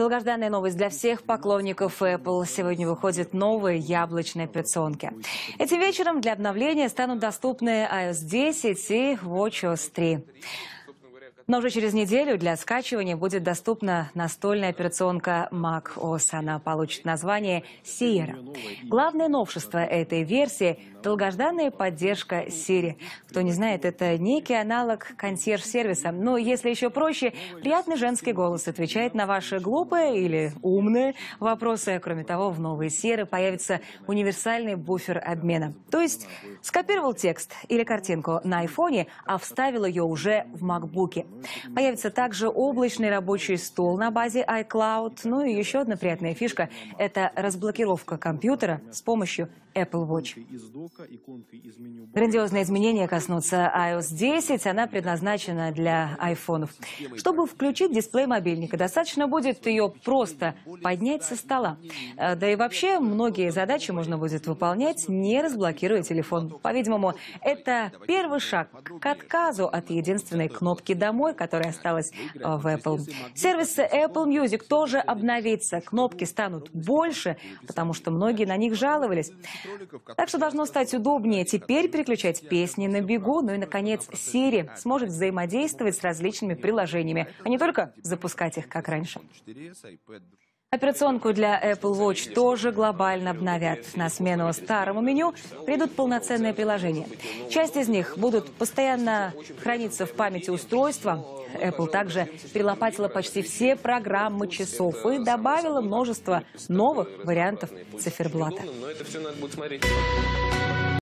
Долгожданная новость для всех поклонников Apple. Сегодня выходят новые яблочные операционки. Этим вечером для обновления станут доступны iOS 10 и WatchOS 3. Но уже через неделю для скачивания будет доступна настольная операционка Mac OS. Она получит название Sierra. Главное новшество этой версии – долгожданная поддержка Siri. Кто не знает, это некий аналог консьерж-сервиса. Но если еще проще, приятный женский голос отвечает на ваши глупые или умные вопросы. Кроме того, в новой Sierra появится универсальный буфер обмена. То есть скопировал текст или картинку на iPhone, а вставил ее уже в MacBook. Появится также облачный рабочий стол на базе iCloud. Ну и еще одна приятная фишка – это разблокировка компьютера с помощью Apple Watch. Грандиозные изменения коснутся iOS 10. Она предназначена для айфонов. Чтобы включить дисплей мобильника, достаточно будет ее просто поднять со стола. Да и вообще, многие задачи можно будет выполнять, не разблокируя телефон. По-видимому, это первый шаг к отказу от единственной кнопки «Домой», которая осталась в Apple. Сервисы Apple Music тоже обновятся. Кнопки станут больше, потому что многие на них жаловались. Так что должно стать удобнее теперь переключать песни на бегу. Ну и, наконец, Siri сможет взаимодействовать с различными приложениями, а не только запускать их, как раньше. Операционку для Apple Watch тоже глобально обновят. На смену старому меню придут полноценные приложения. Часть из них будут постоянно храниться в памяти устройства. Apple также перелопатила почти все программы часов и добавила множество новых вариантов циферблата.